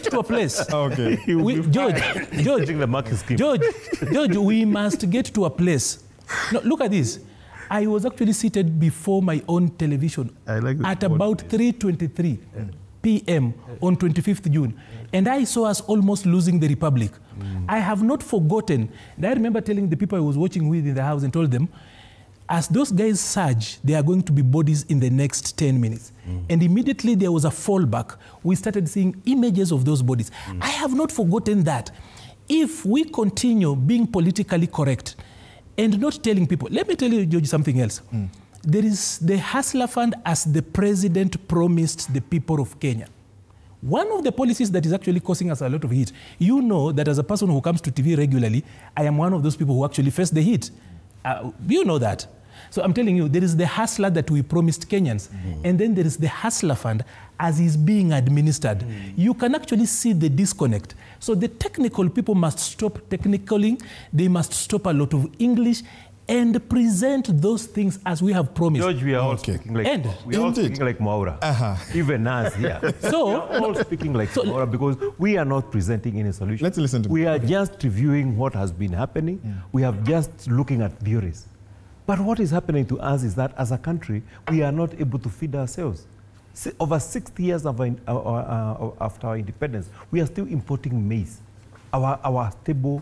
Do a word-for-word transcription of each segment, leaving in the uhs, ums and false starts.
get to a place. Okay. We, George, George, the George, George, we must get to a place. No, look at this. I was actually seated before my own television I like at about three twenty-three yeah. p m on twenty-fifth June. And I saw us almost losing the Republic. Mm. I have not forgotten. And I remember telling the people I was watching with in the house and told them, as those guys surge, there are going to be bodies in the next ten minutes. Mm. And immediately there was a fallback. We started seeing images of those bodies. Mm. I have not forgotten that. If we continue being politically correct and not telling people, let me tell you, George, something else. Mm. There is the Hustler Fund, as the president promised the people of Kenya. One of the policies that is actually causing us a lot of heat, you know that as a person who comes to T V regularly, I am one of those people who actually face the heat. Uh, you know that. So I'm telling you, there is the Hustler that we promised Kenyans. Mm. And then there is the Hustler Fund as is being administered. Mm. You can actually see the disconnect. So the technical people must stop technicaling. They must stop a lot of English and present those things as we have promised. George, we are okay. all speaking like, and we are all speaking like Mwaura. Uh-huh. Even us here. So, we are all speaking like so, Mwaura because we are not presenting any solution. Let's listen to We are okay. just reviewing what has been happening. Yeah. We are just looking at theories. But what is happening to us is that as a country, we are not able to feed ourselves. Over sixty years of our, uh, uh, after our independence, we are still importing maize, our, our stable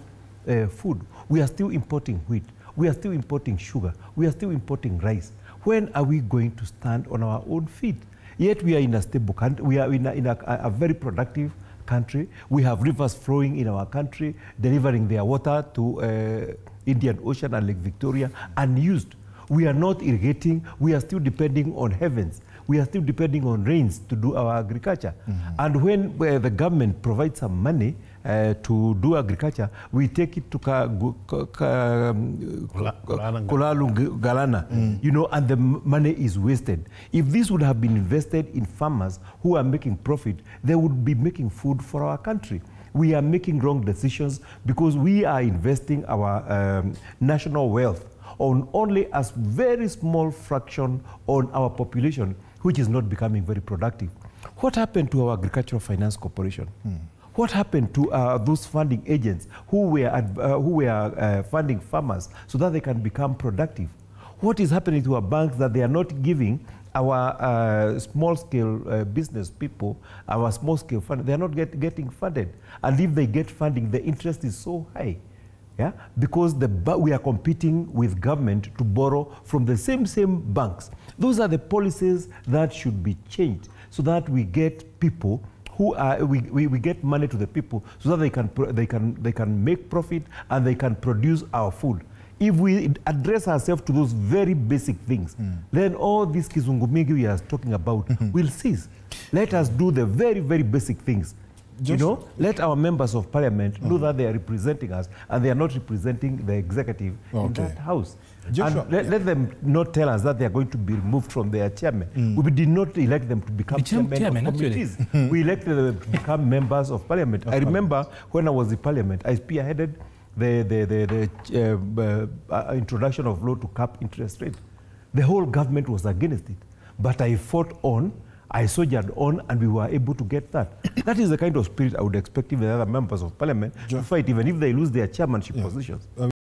uh, food. We are still importing wheat. We are still importing sugar. We are still importing rice. When are we going to stand on our own feet? Yet we are in a stable country. We are in a, in a, a very productive country. We have rivers flowing in our country, delivering their water to uh, Indian Ocean and Lake Victoria, unused. We are not irrigating. We are still depending on heavens. We are still depending on rains to do our agriculture. Mm-hmm. And when uh, the government provides some money uh, to do agriculture, we take it to ka, ka, ka, um, Kulalu, Galana, mm. you know, and the money is wasted. If this would have been invested in farmers who are making profit, they would be making food for our country. We are making wrong decisions because we are investing our um, national wealth on only a very small fraction on our population, which is not becoming very productive. What happened to our Agricultural Finance Corporation? Hmm. What happened to uh, those funding agents who were, uh, who were uh, funding farmers so that they can become productive? What is happening to our banks that they are not giving our uh, small-scale uh, business people, our small-scale fund, they're not get, getting funded. And if they get funding, the interest is so high. Yeah? Because the we are competing with government to borrow from the same, same banks. Those are the policies that should be changed so that we get people who are, we, we, we get money to the people so that they can, they, can, they can make profit and they can produce our food. If we address ourselves to those very basic things, mm. then all this kizungumigi we are talking about mm-hmm. will cease. Let us do the very, very basic things. Just you know, let our members of parliament mm-hmm. know that they are representing us and they are not representing the executive okay. in that house. Joshua, and let, yeah. let them not tell us that they are going to be removed from their chairman. Mm. We did not elect them to become the chairman, chairman of committees. We elected them to become members of parliament. Of I remember parliament. When I was in parliament, I spearheaded The, the, the, the uh, uh, introduction of law to cap interest rate. The whole government was against it. But I fought on, I soldiered on, and we were able to get that. That is the kind of spirit I would expect even other members of parliament John. To fight, even if they lose their chairmanship yeah. positions. Um,